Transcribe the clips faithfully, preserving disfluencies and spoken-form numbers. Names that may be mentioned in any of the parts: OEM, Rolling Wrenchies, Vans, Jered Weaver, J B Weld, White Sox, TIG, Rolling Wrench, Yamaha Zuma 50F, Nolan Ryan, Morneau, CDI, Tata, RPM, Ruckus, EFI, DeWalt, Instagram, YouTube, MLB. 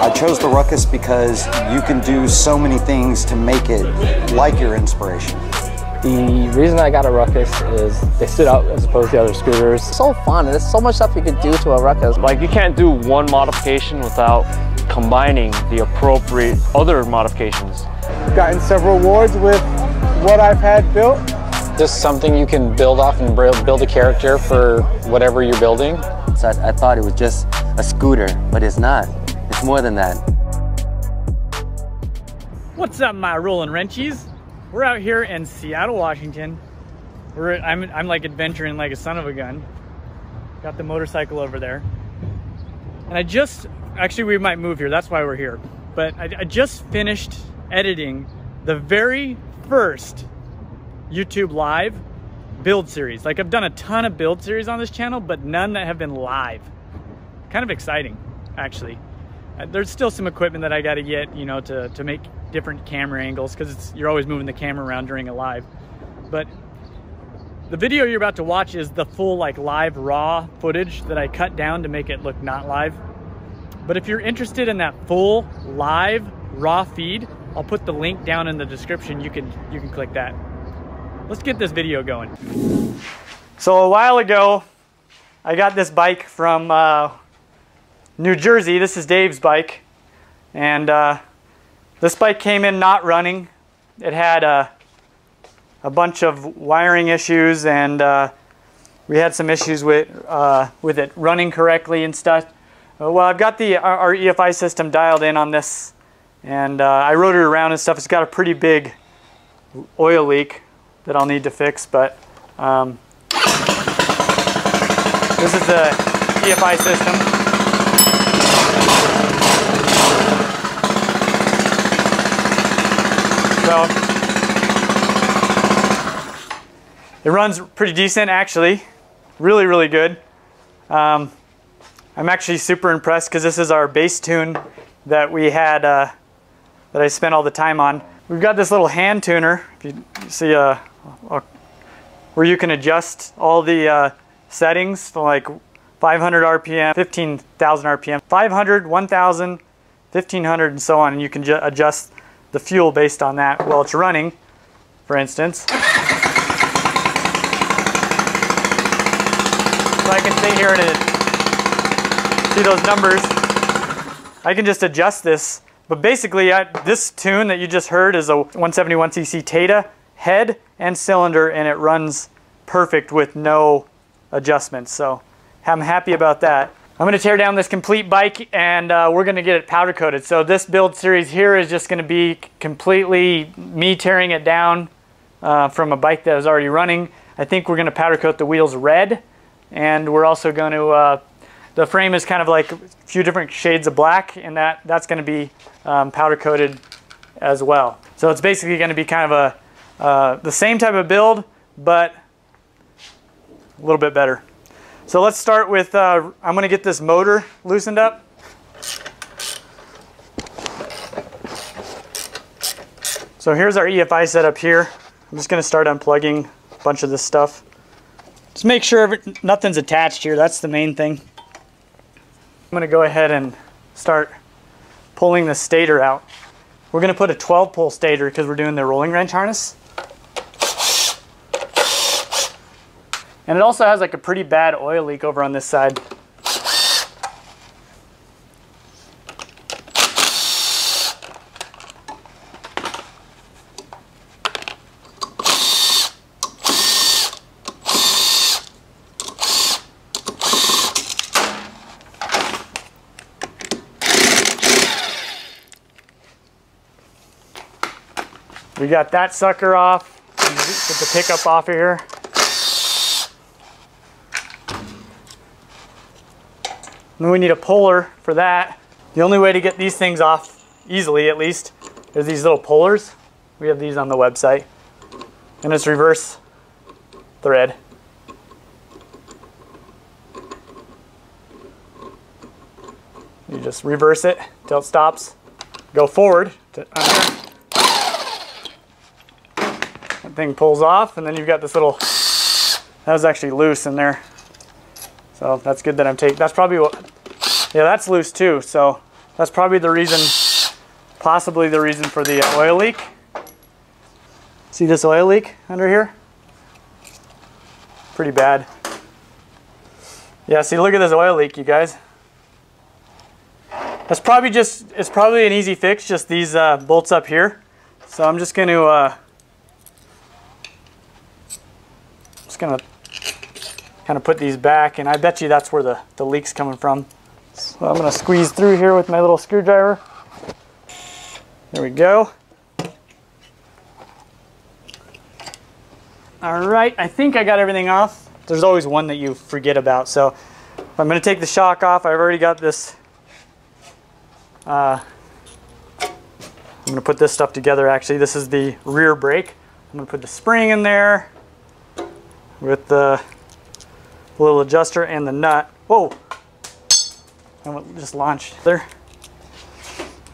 I chose the Ruckus because you can do so many things to make it like your inspiration. The reason I got a Ruckus is they stood out as opposed to the other scooters. It's so fun, and there's so much stuff you can do to a Ruckus. Like, you can't do one modification without combining the appropriate other modifications. I've gotten several awards with what I've had built. Just something you can build off and build a character for whatever you're building. So I, I thought it was just a scooter, but it's not. It's more than that. What's up, my Rolling Wrenchies? We're out here in Seattle, Washington. We're, I'm, I'm like adventuring like a son of a gun. Got the motorcycle over there. And I just, actually we might move here, that's why we're here. But I, I just finished editing the very first YouTube live build series. Like, I've done a ton of build series on this channel, but none that have been live. Kind of exciting, actually. There's still some equipment that I gotta get, you know, to, to make different camera angles, because you're always moving the camera around during a live. But the video you're about to watch is the full, like, live raw footage that I cut down to make it look not live. But if you're interested in that full live raw feed, I'll put the link down in the description. You can you can click that. Let's get this video going. So a while ago, I got this bike from uh, New Jersey. This is Dave's bike, and uh, this bike came in not running. It had a, a bunch of wiring issues, and uh, we had some issues with, uh, with it running correctly and stuff. Uh, well, I've got the, our, our E F I system dialed in on this, and uh, I rode it around and stuff. It's got a pretty big oil leak that I'll need to fix, but um, this is the E F I system. So it runs pretty decent, actually. Really, really good. Um, I'm actually super impressed, because this is our bass tune that we had, uh, that I spent all the time on. We've got this little hand tuner, if you see, uh, where you can adjust all the uh, settings to like five hundred R P M, fifteen thousand R P M, five hundred, one thousand, fifteen hundred, and so on, and you can ju- adjust the fuel based on that while it's running, for instance. So I can stay here and see those numbers. I can just adjust this, but basically I, this tune that you just heard is a one seventy-one C C Tata head and cylinder, and it runs perfect with no adjustments, so I'm happy about that. I'm gonna tear down this complete bike, and uh, we're gonna get it powder coated. So this build series here is just gonna be completely me tearing it down uh, from a bike that was already running. I think we're gonna powder coat the wheels red, and we're also gonna, uh, the frame is kind of like a few different shades of black, and that, that's gonna be um, powder coated as well. So it's basically gonna be kind of a, uh, the same type of build, but a little bit better. So let's start with, uh, I'm gonna get this motor loosened up. So here's our E F I setup here. I'm just gonna start unplugging a bunch of this stuff. Just make sure every, nothing's attached here, that's the main thing. I'm gonna go ahead and start pulling the stator out. We're gonna put a twelve pole stator because we're doing the Rolling Wrench harness. And it also has like a pretty bad oil leak over on this side. We got that sucker off. Get the pickup off of here. Then we need a puller for that. The only way to get these things off easily, at least, is these little pullers. We have these on the website. And it's reverse thread. You just reverse it till it stops. Go forward to under. That thing pulls off, and then you've got this little, that was actually loose in there. So that's good that I'm taking, that's probably what, yeah, that's loose too. So That's probably the reason, possibly the reason for the oil leak. See this oil leak under here? Pretty bad. Yeah, see, look at this oil leak, you guys. That's probably just, it's probably an easy fix, just these uh, bolts up here. So I'm just gonna, uh, just gonna kind of put these back, and I bet you that's where the, the leak's coming from. So I'm gonna squeeze through here with my little screwdriver. There we go. All right, I think I got everything off. There's always one that you forget about. So I'm gonna take the shock off. I've already got this. Uh, I'm gonna put this stuff together actually. This is the rear brake. I'm gonna put the spring in there with the little adjuster and the nut. Whoa! I just launched there.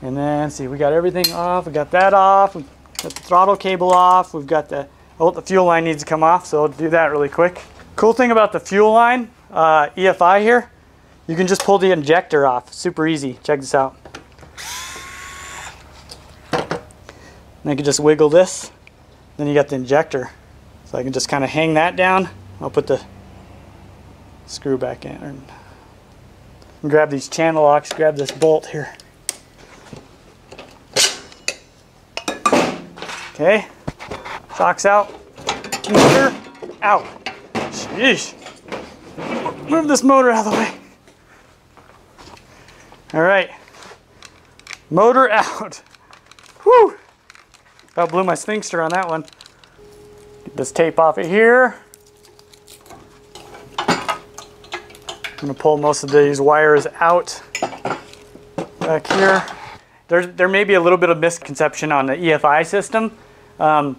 And then see, we got everything off. We got that off. We got the throttle cable off. We've got the, oh, the fuel line needs to come off, so I'll do that really quick. Cool thing about the fuel line, uh, E F I here, you can just pull the injector off. Super easy. Check this out. And I can just wiggle this, then you got the injector. So I can just kind of hang that down. I'll put the screw back in. And grab these channel locks, grab this bolt here. Okay, shocks out, motor out. Sheesh. Move this motor out of the way. All right, motor out. Whew. About blew my sphincter on that one. Get this tape off of here. I'm gonna pull most of these wires out back here. There, there may be a little bit of misconception on the E F I system. Um,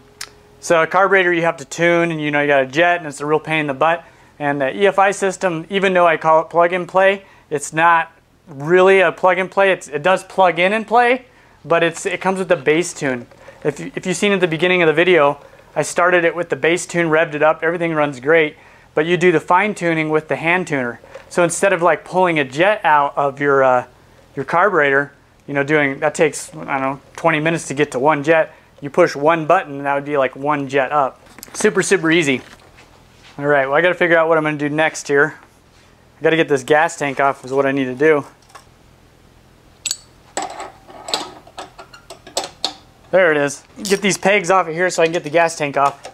so a carburetor you have to tune, and you know you got a jet, and it's a real pain in the butt. And the E F I system, even though I call it plug and play, it's not really a plug and play. It's, it does plug in and play, but it's, it comes with the bass tune. If, you, if you've seen at the beginning of the video, I started it with the bass tune, revved it up, everything runs great, but you do the fine tuning with the hand tuner. So instead of like pulling a jet out of your, uh, your carburetor, you know, doing, that takes, I don't know, twenty minutes to get to one jet, you push one button and that would be like one jet up. Super, super easy. All right, well I gotta figure out what I'm gonna do next here. I gotta get this gas tank off is what I need to do. There it is. Get these pegs off of here so I can get the gas tank off.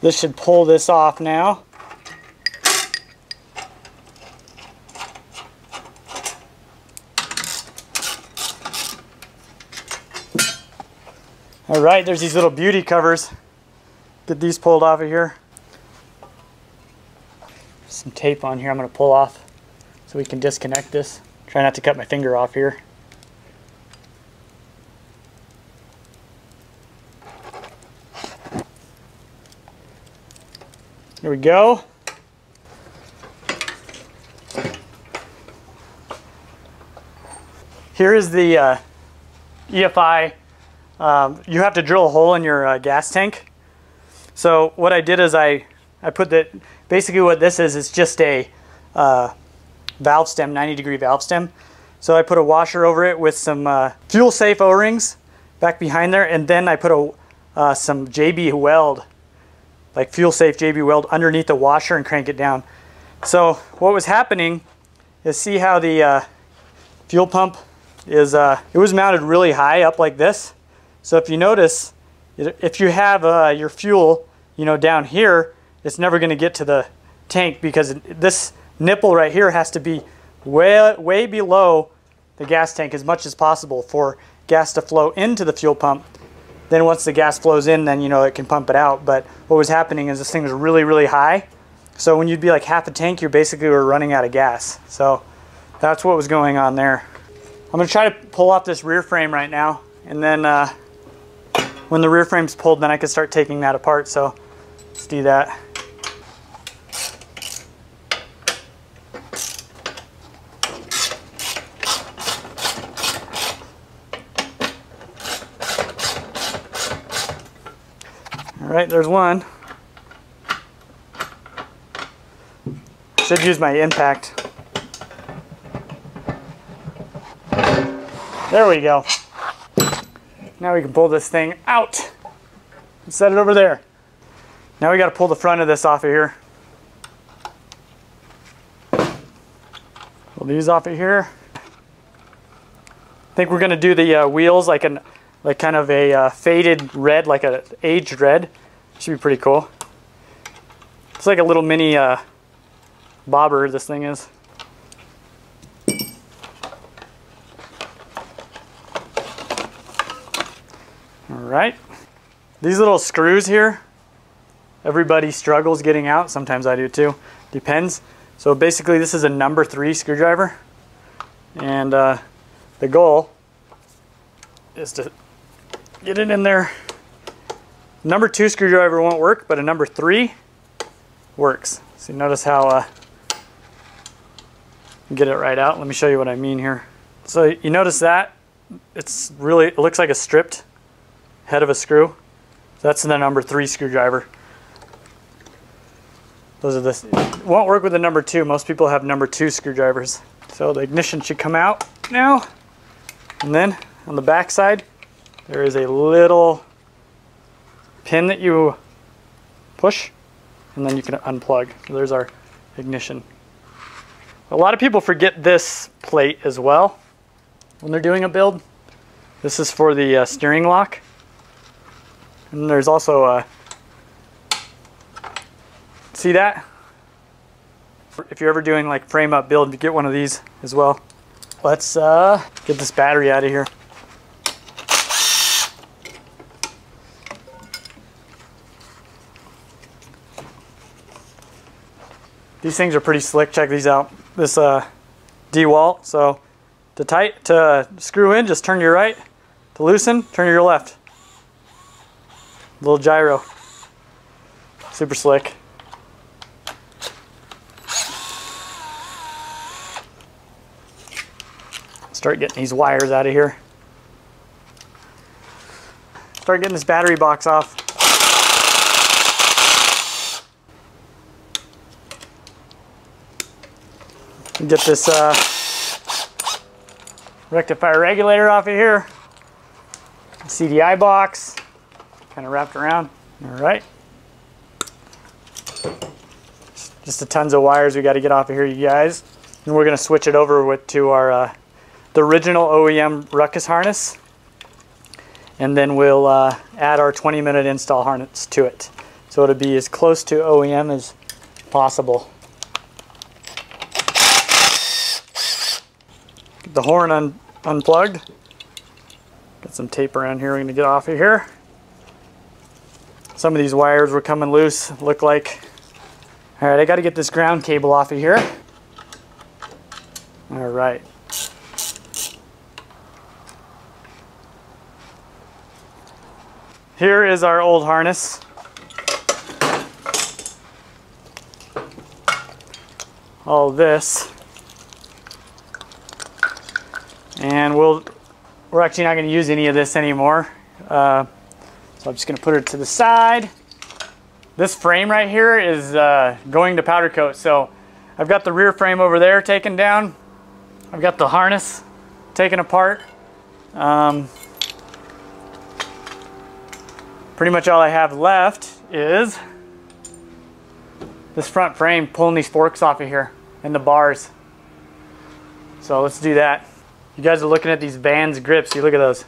This should pull this off now. All right, there's these little beauty covers. Get these pulled off of here. Some tape on here I'm gonna pull off so we can disconnect this. Try not to cut my finger off here. Here we go. Here is the uh, E F I. Um, you have to drill a hole in your uh, gas tank. So what I did is I, I put the, basically what this is, is just a uh, valve stem, ninety degree valve stem. So I put a washer over it with some uh, fuel safe O-rings back behind there. And then I put a, uh, some J B Weld, like fuel safe J B Weld underneath the washer and crank it down. So what was happening is, see how the uh, fuel pump is, uh, it was mounted really high up like this. So if you notice, if you have uh, your fuel, you know, down here, it's never gonna get to the tank because this nipple right here has to be way, way below the gas tank as much as possible for gas to flow into the fuel pump. Then once the gas flows in, then you know it can pump it out. But what was happening is this thing was really, really high. So when you'd be like half a tank, you basically were running out of gas. So that's what was going on there. I'm gonna try to pull off this rear frame right now. And then uh, when the rear frame's pulled, then I can start taking that apart. So let's do that. right, there's one. Should use my impact. There we go. Now we can pull this thing out and set it over there. Now we got to pull the front of this off of here. Pull these off of here. I think we're going to do the uh, wheels like an like kind of a uh, faded red, like an aged red. Should be pretty cool. It's like a little mini uh, bobber, this thing is. Alright, these little screws here, everybody struggles getting out, sometimes I do too, depends. So basically this is a number three screwdriver, and uh, the goal is to get it in there. Number two screwdriver won't work, but a number three works. So notice how uh, get it right out. Let me show you what I mean here. So you notice that it's really, it looks like a stripped head of a screw. That's the number three screwdriver. Those are this. It won't work with the number two. Most people have number two screwdrivers. So the ignition should come out now. And then on the back side, there is a little pin that you push and then you can unplug. So there's our ignition. A lot of people forget this plate as well when they're doing a build. This is for the uh, steering lock. And there's also a, see that? If you're ever doing like frame up build, you get one of these as well. Let's uh, get this battery out of here. These things are pretty slick, check these out. This uh, DeWalt, so to tight, to screw in, just turn your right. To loosen, turn your left. Little gyro, super slick. Start getting these wires out of here. Start getting this battery box off. Get this uh, rectifier regulator off of here. C D I box. Kind of wrapped around. All right. Just a tons of wires we got to get off of here, you guys. And we're going to switch it over with to our uh, the original O E M Ruckus harness. And then we'll uh, add our twenty minute install harness to it. So it'll be as close to O E M as possible. Get the horn un unplugged. Got some tape around here we're going to get off of here. Some of these wires were coming loose, look like. All right, I got to get this ground cable off of here. All right. Here is our old harness. All this. And we'll, we're actually not going to use any of this anymore. Uh, So I'm just going to put it to the side. This frame right here is uh, going to powder coat. So I've got the rear frame over there taken down. I've got the harness taken apart. Um, pretty much all I have left is this front frame, pulling these forks off of here and the bars. So let's do that. You guys are looking at these Vans grips. You look at those.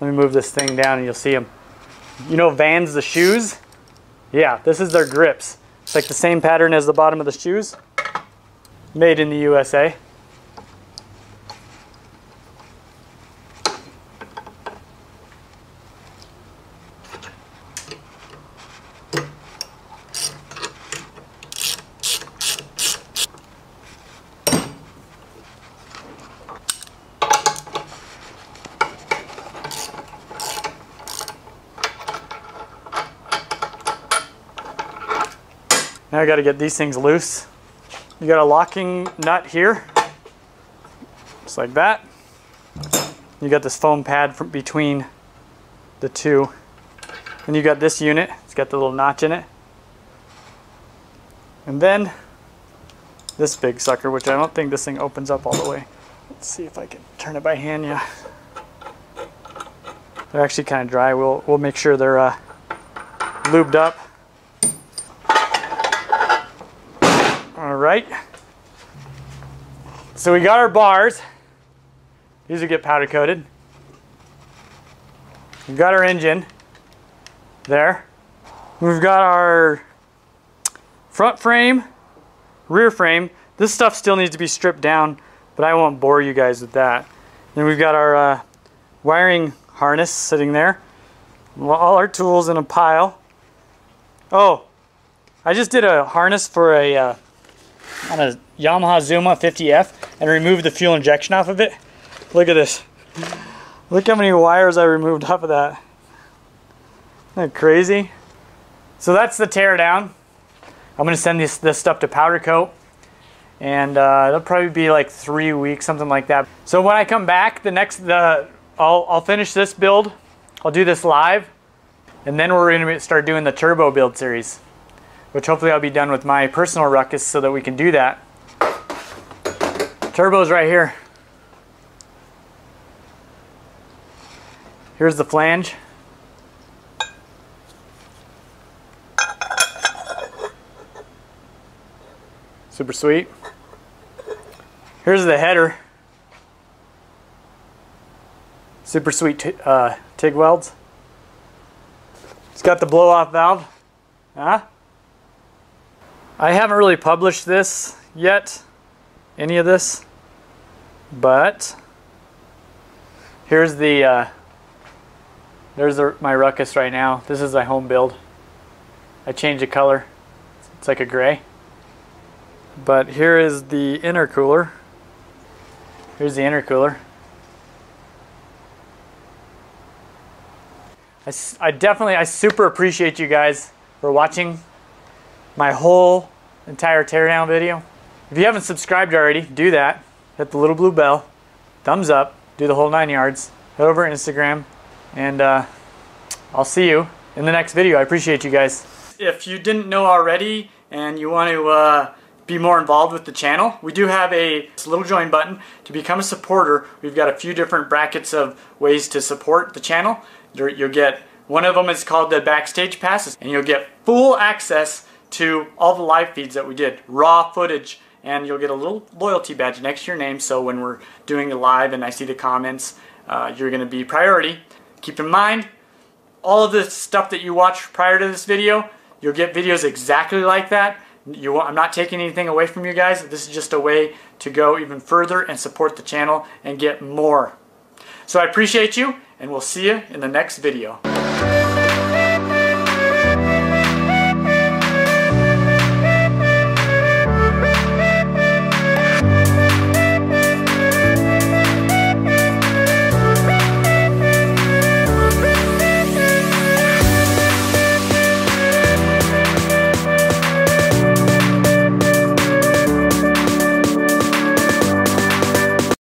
Let me move this thing down and you'll see them. You know Vans, the shoes? Yeah, this is their grips. It's like the same pattern as the bottom of the shoes. Made in the U S A. Now I got to get these things loose. You got a locking nut here, just like that. You got this foam pad from between the two. And you got this unit, It's got the little notch in it. And then this big sucker, which I don't think this thing opens up all the way. Let's see if I can turn it by hand. Yeah, they're actually kind of dry. We'll we'll make sure they're uh, lubed up. All right. So we got our bars. These will get powder coated. We've got our engine there. We've got our front frame, rear frame. This stuff still needs to be stripped down, but I won't bore you guys with that. Then we've got our uh, wiring harness sitting there. All our tools in a pile. Oh, I just did a harness for a, uh, on a Yamaha Zuma fifty F and removed the fuel injection off of it. Look at this. Look how many wires I removed off of that. Isn't that crazy? So that's the teardown. I'm going to send this, this stuff to powder coat, and uh, it'll probably be like three weeks, something like that. So when I come back, the next, the I'll, I'll finish this build. I'll do this live, and then we're going to start doing the turbo build series, which hopefully I'll be done with my personal Ruckus so that we can do that. Turbo's right here. Here's the flange. Super sweet. Here's the header. Super sweet t uh, TIG welds. It's got the blow off valve. Huh? I haven't really published this yet, any of this, but here's the, uh, there's the, my Ruckus right now. This is my home build. I changed the color. It's like a gray. But here is the intercooler. Here's the intercooler. I, I definitely, I super appreciate you guys for watching my whole entire teardown video. If you haven't subscribed already, do that. Hit the little blue bell, thumbs up, do the whole nine yards. Head over to Instagram, and uh, I'll see you in the next video. I appreciate you guys. If you didn't know already and you want to uh, be more involved with the channel, we do have a little join button. To become a supporter, we've got a few different brackets of ways to support the channel. You'll get, one of them is called the backstage passes, and you'll get full access to all the live feeds that we did, raw footage, and you'll get a little loyalty badge next to your name, so when we're doing the live and I see the comments, uh, you're gonna be priority. Keep in mind, all of the stuff that you watched prior to this video, you'll get videos exactly like that. You, I'm not taking anything away from you guys. This is just a way to go even further and support the channel and get more. So I appreciate you, and we'll see you in the next video.